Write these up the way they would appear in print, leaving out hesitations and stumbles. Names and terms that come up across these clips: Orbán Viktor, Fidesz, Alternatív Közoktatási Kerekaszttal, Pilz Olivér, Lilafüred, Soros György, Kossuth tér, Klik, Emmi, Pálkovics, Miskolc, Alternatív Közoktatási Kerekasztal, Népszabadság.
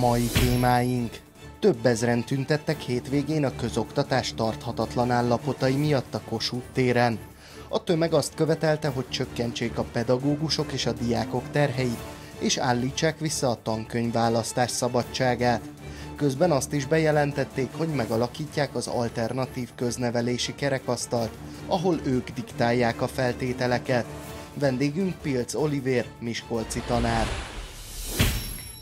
Mai témáink. Több ezren tüntettek hétvégén a közoktatás tarthatatlan állapotai miatt a Kossuth téren. A tömeg azt követelte, hogy csökkentsék a pedagógusok és a diákok terheit, és állítsák vissza a tankönyvválasztás szabadságát. Közben azt is bejelentették, hogy megalakítják az alternatív köznevelési kerekasztalt, ahol ők diktálják a feltételeket. Vendégünk Pilz Olivér, miskolci tanár.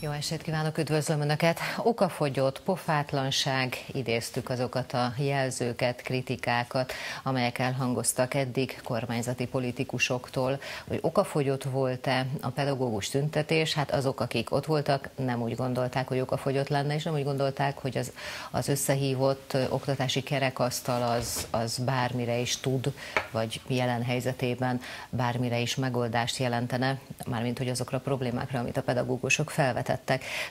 Jó estét kívánok, üdvözlöm Önöket! Okafogyott, pofátlanság, idéztük azokat a jelzőket, kritikákat, amelyek elhangoztak eddig kormányzati politikusoktól, hogy okafogyott volt-e a pedagógus tüntetés, hát azok, akik ott voltak, nem úgy gondolták, hogy okafogyott lenne, és nem úgy gondolták, hogy az összehívott oktatási kerekasztal az bármire is tud, vagy jelen helyzetében bármire is megoldást jelentene, mármint hogy azokra a problémákra, amit a pedagógusok felvetettek.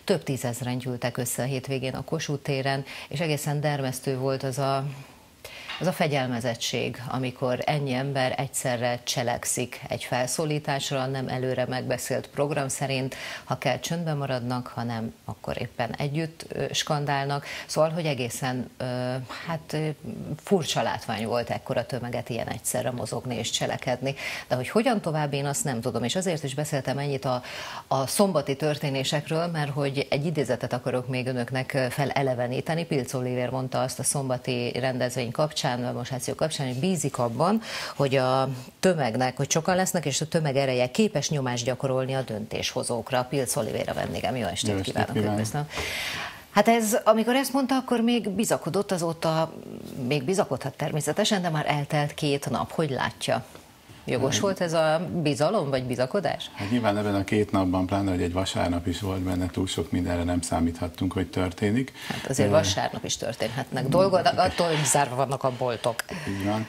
Több tízezren gyűltek össze a hétvégén a Kossuth téren, és egészen dermesztő volt az a fegyelmezettség, amikor ennyi ember egyszerre cselekszik egy felszólításra, nem előre megbeszélt program szerint, ha kell csöndben maradnak, ha nem, akkor éppen együtt skandálnak. Szóval, hogy egészen furcsa látvány volt ekkora tömeget ilyen egyszerre mozogni és cselekedni. De hogy hogyan tovább, én azt nem tudom. És azért is beszéltem ennyit a szombati történésekről, mert hogy egy idézetet akarok még önöknek feleleveníteni. Pilz Olivér mondta azt a szombati rendezvény kapcsán, demonstráció kapcsán, hogy bízik abban, hogy a tömegnek, hogy sokan lesznek, és a tömeg ereje képes nyomást gyakorolni a döntéshozókra. Pilz Olivér a vendégem. Jó estét kívánok! Köszönöm. Hát ez, amikor ezt mondta, akkor még bizakodott, azóta még bizakodhat természetesen, de már eltelt 2 nap. Hogy látja? Jogos volt ez a bizalom, vagy bizakodás? Hát nyilván ebben a 2 napban, pláne, hogy egy vasárnap is volt benne, túl sok mindenre nem számíthattunk, hogy történik. Hát azért vasárnap is történhetnek dolgok, attól, hogy zárva vannak a boltok. Így van.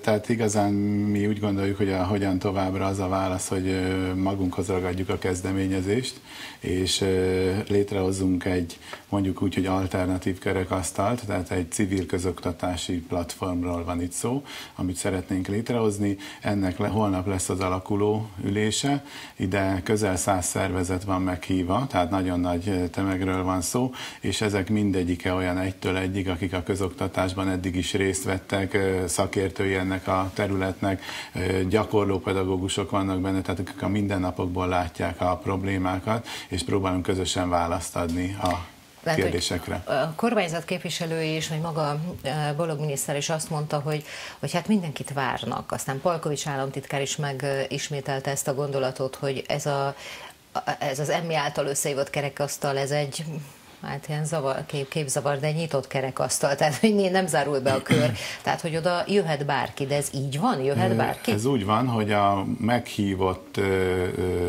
Tehát igazán mi úgy gondoljuk, hogy hogyan továbbra az a válasz, hogy magunkhoz ragadjuk a kezdeményezést, és létrehozzunk egy, mondjuk úgy, hogy alternatív kerekasztalt, tehát egy civil közoktatási platformról van itt szó, amit szeretnénk létrehozni. Ennek holnap lesz az alakuló ülése, ide közel 100 szervezet van meghívva, tehát nagyon nagy tömegről van szó, és ezek mindegyike olyan 1-től 1-ig, akik a közoktatásban eddig is részt vettek, szakértői ennek a területnek, gyakorló pedagógusok vannak benne, tehát akik a mindennapokból látják a problémákat, és próbálunk közösen választ adni a kérdésekre. A kormányzat képviselői is, vagy maga Balogh miniszter is azt mondta, hogy hát mindenkit várnak. Aztán Pálkovics államtitkár is megismételte ezt a gondolatot, hogy ez az emmi által összehívott kerekasztal, ez egy ilyen képzavar, de nyitott kerekasztal, tehát hogy nem zárul be a kör, tehát hogy oda jöhet bárki, de ez így van, jöhet bárki? Ez úgy van, hogy a meghívott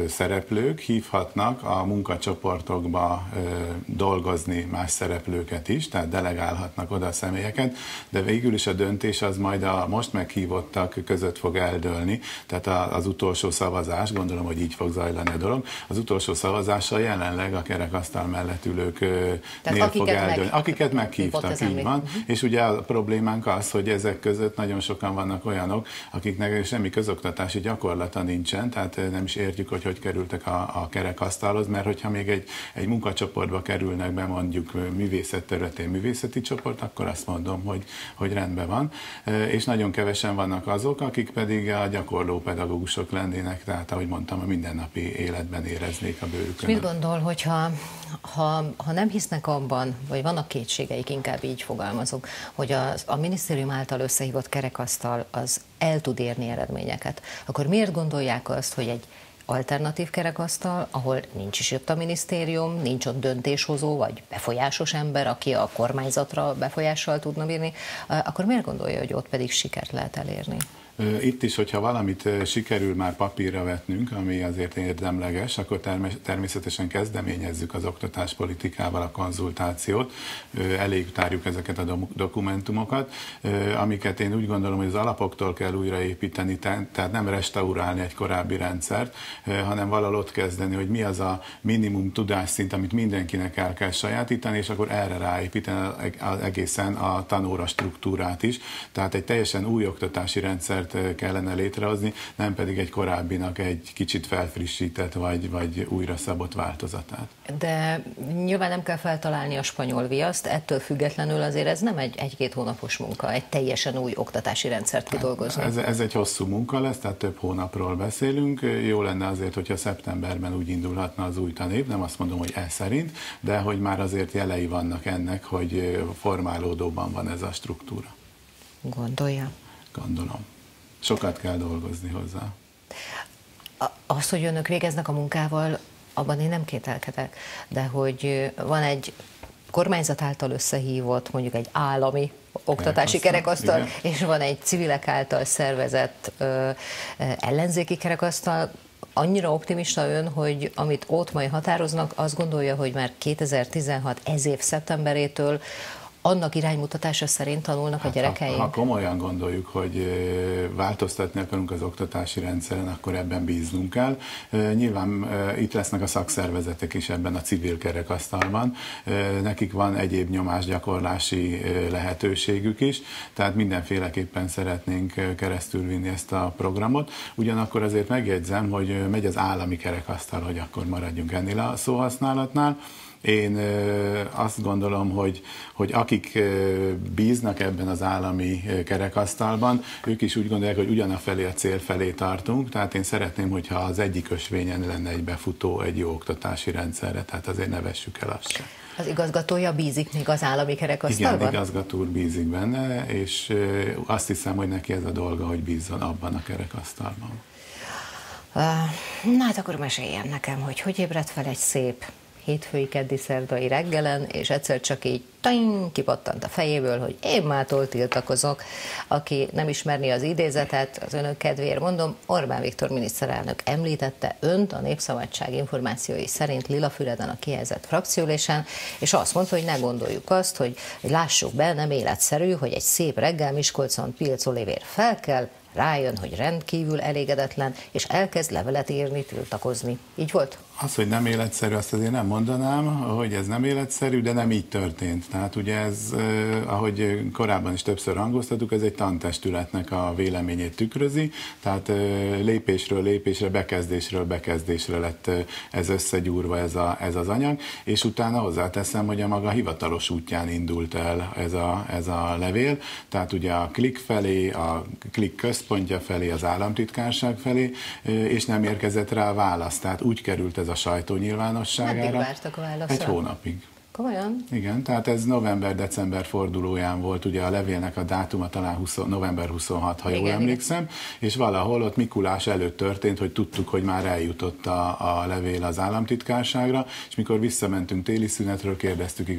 szereplők hívhatnak a munkacsoportokba dolgozni más szereplőket is, tehát delegálhatnak oda a személyeket, de végül is a döntés az majd a most meghívottak között fog eldőlni, tehát az utolsó szavazás, gondolom, hogy így fog zajlani a dolog, az utolsó szavazással jelenleg a kerekasztal mellett ülők akiket meghívtak, így van. És ugye a problémánk az, hogy ezek között nagyon sokan vannak olyanok, akiknek semmi közoktatási gyakorlata nincsen, tehát nem is értjük, hogy kerültek a kerekasztalhoz, mert hogyha még egy munkacsoportba kerülnek be, mondjuk művészet területén művészeti csoport, akkor azt mondom, hogy rendben van. És nagyon kevesen vannak azok, akik pedig a gyakorló pedagógusok lennének, tehát ahogy mondtam, a mindennapi életben éreznék a bőrükön. Mit gondol, hogyha ha nem hisznek abban, vagy vannak kétségeik, inkább így fogalmazok, hogy a minisztérium által összehívott kerekasztal az el tud érni eredményeket, akkor miért gondolják azt, hogy egy alternatív kerekasztal, ahol nincs is jött a minisztérium, nincs ott döntéshozó, vagy befolyásos ember, aki a kormányzatra befolyással tudna bírni, akkor miért gondolja, hogy ott pedig sikert lehet elérni? Itt is, hogyha valamit sikerül már papírra vetnünk, ami azért érdemleges, akkor természetesen kezdeményezzük az oktatáspolitikával a konzultációt, elég tárjuk ezeket a dokumentumokat, amiket én úgy gondolom, hogy az alapoktól kell újraépíteni, tehát nem restaurálni egy korábbi rendszert, hanem valahol ott kezdeni, hogy mi az a minimum tudásszint, amit mindenkinek el kell sajátítani, és akkor erre ráépíteni egészen a tanóra struktúrát is. Tehát egy teljesen új oktatási rendszert rendszert kellene létrehozni, nem pedig egy korábbinak egy kicsit felfrissített vagy újra szabott változatát. De nyilván nem kell feltalálni a spanyol viaszt, ettől függetlenül azért ez nem egy-két hónapos munka, egy teljesen új oktatási rendszert kidolgozni. Ez egy hosszú munka lesz, tehát több hónapról beszélünk. Jó lenne azért, hogyha szeptemberben úgy indulhatna az új tanév, nem azt mondom, hogy ez szerint, de hogy már azért jelei vannak ennek, hogy formálódóban van ez a struktúra. Gondolja? Gondolom. Sokat kell dolgozni hozzá. Azt, hogy önök végeznek a munkával, abban én nem kételkedek, de hogy van egy kormányzat által összehívott, mondjuk egy állami oktatási kerekasztal, és van egy civilek által szervezett ellenzéki kerekasztal. Annyira optimista ön, hogy amit ott majd határoznak, azt gondolja, hogy már 2016 ez év szeptemberétől annak iránymutatása szerint tanulnak a gyerekeink? Ha komolyan gondoljuk, hogy változtatni akarunk az oktatási rendszeren, akkor ebben bíznunk kell. Nyilván itt lesznek a szakszervezetek is ebben a civil kerekasztalban. Nekik van egyéb nyomásgyakorlási lehetőségük is, tehát mindenféleképpen szeretnénk keresztülvinni ezt a programot. Ugyanakkor azért megjegyzem, hogy megy az állami kerekasztal, hogy akkor maradjunk ennél a szóhasználatnál. Én azt gondolom, hogy akik bíznak ebben az állami kerekasztalban, ők is úgy gondolják, hogy ugyanafelé a cél felé tartunk, tehát én szeretném, hogyha az egyik ösvényen lenne egy befutó egy jó oktatási rendszerre, tehát azért ne vessük el azt sem. Az igazgatója bízik még az állami kerekasztalban? Igen, igazgató úr bízik benne, és azt hiszem, hogy neki ez a dolga, hogy bízzon abban a kerekasztalban. Na hát akkor meséljen nekem, hogy ébredt fel egy szép hétfői, keddi, szerdai reggelen, és egyszer csak így kipattant a fejéből, hogy én mától tiltakozok. Aki nem ismerni az idézetet, az önök kedvéért mondom, Orbán Viktor miniszterelnök említette önt a Népszabadság információi szerint Lilafüreden a kihelyezett frakcióülésen, és azt mondta, hogy ne gondoljuk azt, hogy lássuk be, nem életszerű, hogy egy szép reggel Miskolcon Pilz Olivér felkel, rájön, hogy rendkívül elégedetlen, és elkezd levelet írni, tiltakozni. Így volt? Az, hogy nem életszerű, azt azért nem mondanám, hogy ez nem életszerű, de nem így történt. Tehát ugye ez, ahogy korábban is többször hangoztattuk, ez egy tantestületnek a véleményét tükrözi, tehát lépésről lépésre, bekezdésről bekezdésre lett ez összegyúrva ez az anyag, és utána hozzáteszem, hogy a maga hivatalos útján indult el ez a levél, tehát ugye a Klik felé, a Klik központja felé, az államtitkárság felé, és nem érkezett rá a válasz, tehát úgy került ez a sajtó nyilvánosságára. Meddig vártak a válaszra? Egy hónapig. Komolyan? Igen, tehát ez november-december fordulóján volt, ugye a levélnek a dátuma talán november 26, ha jól emlékszem, és valahol ott Mikulás előtt történt, hogy tudtuk, hogy már eljutott a levél az államtitkárságra, és mikor visszamentünk téli szünetről, kérdeztük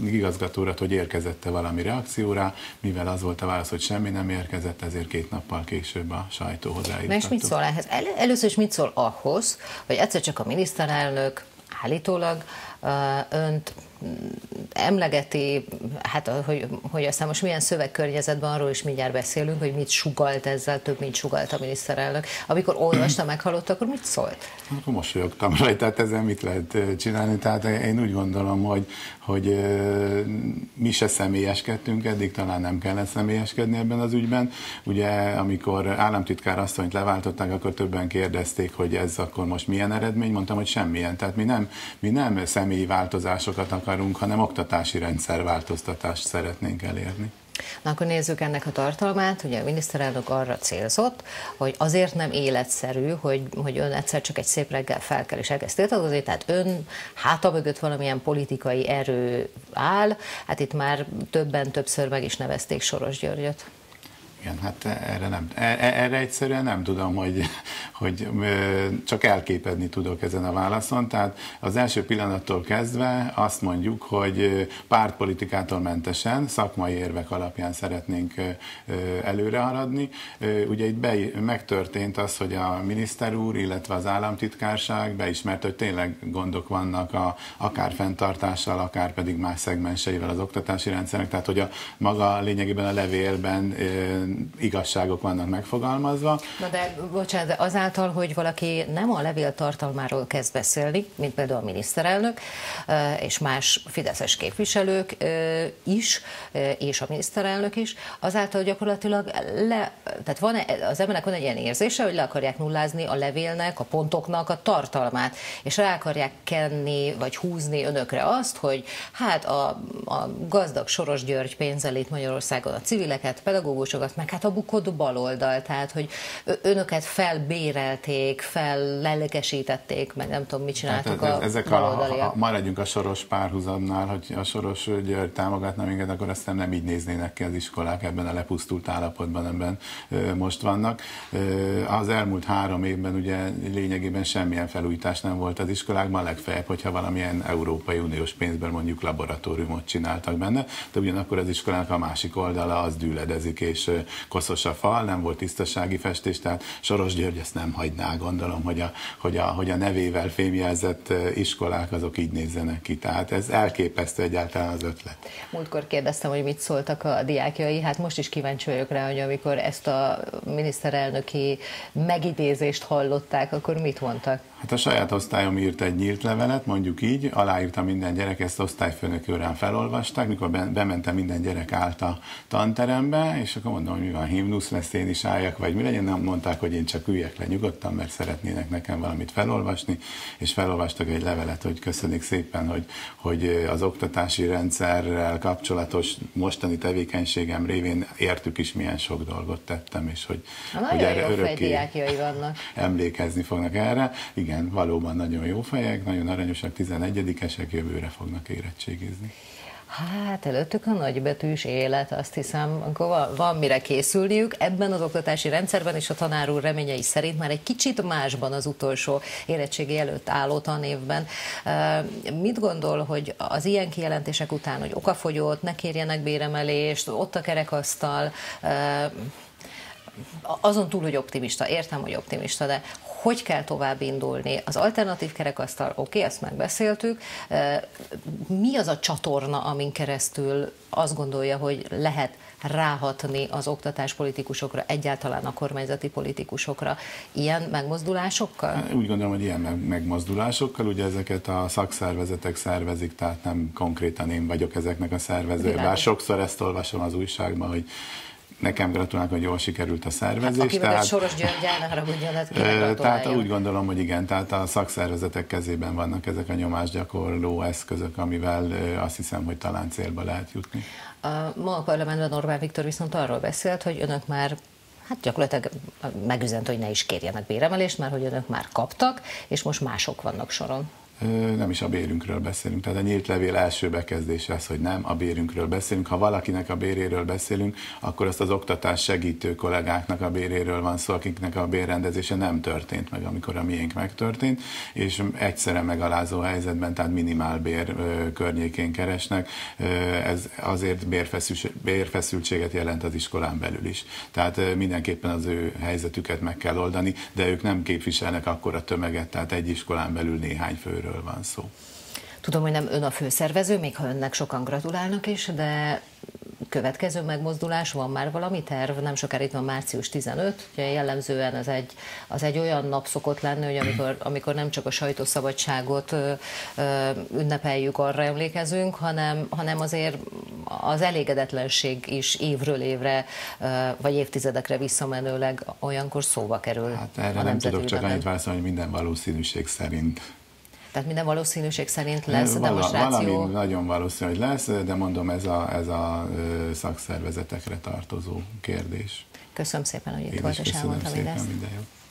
igazgatórat, hogy érkezette valami reakcióra, mivel az volt a válasz, hogy semmi nem érkezett, ezért 2 nappal később a sajtóhoz eljutottuk. És mit szól ehhez? Először is mit szól ahhoz, hogy egyszer csak a miniszterelnök állítólag önt emlegeti, hát hogy aztán most milyen szövegkörnyezetben, arról is mindjárt beszélünk, hogy mit sugalt ezzel, több mint sugalt a miniszterelnök. Amikor olvasta, meghallotta, akkor mit szólt? Akkor mosolyogtam rajta, tehát ezen mit lehet csinálni? Tehát én úgy gondolom, hogy mi se személyeskedtünk eddig, talán nem kellett személyeskedni ebben az ügyben. Ugye, amikor államtitkár asszonyt leváltották, akkor többen kérdezték, hogy ez akkor most milyen eredmény. Mondtam, hogy semmilyen. Tehát mi nem személyi változásokat akarunk, hanem oktatási rendszerváltoztatást szeretnénk elérni. Na akkor nézzük ennek a tartalmát, ugye a miniszterelnök arra célzott, hogy azért nem életszerű, hogy ön egyszer csak egy szép reggel felkel és elkezd tiltakozni, tehát ön háta mögött valamilyen politikai erő áll, hát itt már többször meg is nevezték Soros Györgyöt. Igen, hát erre egyszerűen nem tudom, hogy csak elképedni tudok ezen a válaszon. Tehát az első pillanattól kezdve azt mondjuk, hogy pártpolitikától mentesen, szakmai érvek alapján szeretnénk előre haladni. Ugye itt megtörtént az, hogy a miniszter úr, illetve az államtitkárság beismerte, hogy tényleg gondok vannak akár fenntartással, akár pedig más szegmenseivel az oktatási rendszernek. Tehát, hogy maga lényegében a levélben igazságok vannak megfogalmazva. Na de, bocsánat, de azáltal, hogy valaki nem a levél tartalmáról kezd beszélni, mint például a miniszterelnök és más fideszes képviselők is, és a miniszterelnök is, azáltal gyakorlatilag tehát van, az embernek van egy ilyen érzése, hogy le akarják nullázni a levélnek, a pontoknak a tartalmát, és rá akarják kenni, vagy húzni önökre azt, hogy hát a gazdag Soros György pénzzel itt Magyarországon a civileket, pedagógusokat, meg hát a bukott baloldal, tehát hogy önöket felbérelték, fellelkesítették, meg nem tudom, mit csináltak hát ezek baloldaliak. Maradjunk a Soros párhuzamnál, hogy a Soros György támogatna minket, akkor aztán nem így néznének ki az iskolák ebben a lepusztult állapotban, ebben most vannak. Az elmúlt 3 évben ugye lényegében semmilyen felújítás nem volt az iskolákban, legfeljebb, hogyha valamilyen Európai Uniós pénzben mondjuk laboratóriumot csináltak benne, de ugyanakkor az iskolának a másik oldala az dűledezik, és koszos a fal, nem volt tisztasági festés, tehát Soros György ezt nem hagyná, gondolom, hogy a nevével fémjelzett iskolák azok így nézzenek ki, tehát ez elképesztő egyáltalán az ötlet. Múltkor kérdeztem, hogy mit szóltak a diákjai, hát most is kíváncsi vagyok rá, hogy amikor ezt a miniszterelnöki megidézést hallották, akkor mit mondtak? Hát a saját osztályom írt egy nyílt levelet, mondjuk így, aláírta minden gyerek, ezt osztályfőnöki órán felolvasták, mikor bementem, minden gyerek állt a tanterembe, és akkor mondom, hogy mi van, himnusz lesz, én is álljak, vagy mi legyen, nem mondták, hogy én csak üljek le nyugodtan, mert szeretnének nekem valamit felolvasni, és felolvastak egy levelet, hogy köszönik szépen, hogy az oktatási rendszerrel kapcsolatos mostani tevékenységem révén értük is, milyen sok dolgot tettem, és hogy erre örökké emlékezni fognak erre. Igen, valóban nagyon jó fejek, nagyon aranyosak, 11-esek, jövőre fognak érettségizni. Hát előttük a nagybetűs élet, azt hiszem, akkor van mire készülniük. Ebben az oktatási rendszerben és a tanár úr reményei szerint már egy kicsit másban az utolsó érettségi előtt álló tanévben. Mit gondol, hogy az ilyen kijelentések után, hogy okafogyott, ne kérjenek béremelést, ott a kerekasztal, azon túl, hogy optimista, értem, hogy optimista, de hogy kell tovább indulni? Az alternatív kerekasztal, oké, ezt megbeszéltük. Mi az a csatorna, amin keresztül azt gondolja, hogy lehet ráhatni az oktatáspolitikusokra, egyáltalán a kormányzati politikusokra ilyen megmozdulásokkal? Úgy gondolom, hogy ilyen megmozdulásokkal, ugye ezeket a szakszervezetek szervezik, tehát nem konkrétan én vagyok ezeknek a szervezője. Bár sokszor ezt olvasom az újságban, hogy nekem gratulálok, hogy jól sikerült a szervezés. Hát, aki tehát Soros György, tehát úgy gondolom, hogy igen, tehát a szakszervezetek kezében vannak ezek a nyomásgyakorló eszközök, amivel azt hiszem, hogy talán célba lehet jutni. Ma a parlamentben Orbán Viktor viszont arról beszélt, hogy önök már hát gyakorlatilag megüzent, hogy ne is kérjenek béremelést, mert hogy önök már kaptak, és most mások vannak soron. Nem is a bérünkről beszélünk, tehát a nyílt levél első bekezdése az, hogy nem a bérünkről beszélünk. Ha valakinek a béréről beszélünk, akkor azt az oktatás segítő kollégáknak a béréről van szó, akiknek a bérrendezése nem történt meg, amikor a miénk megtörtént, és egyszerre megalázó helyzetben, tehát minimálbér környékén keresnek, ez azért bérfeszültséget jelent az iskolán belül is. Tehát mindenképpen az ő helyzetüket meg kell oldani, de ők nem képviselnek akkora tömeget, tehát egy iskolán belül néhány főről van szó. Tudom, hogy nem ön a főszervező, még ha önnek sokan gratulálnak is, de következő megmozdulás, van már valami terv? Nem sokára itt van március 15, ugye jellemzően az egy olyan nap szokott lenni, hogy amikor nem csak a sajtószabadságot ünnepeljük, arra emlékezünk, hanem azért az elégedetlenség is évről évre, vagy évtizedekre visszamenőleg olyankor szóba kerül. Hát erre nem tudok csak annyit válaszolni, hogy minden valószínűség szerint. Tehát minden valószínűség szerint lesz demonstráció. Valami nagyon valószínű, hogy lesz, de mondom, ez a szakszervezetekre tartozó kérdés. Köszönöm szépen, hogy itt volt, és elmondtam mindezt.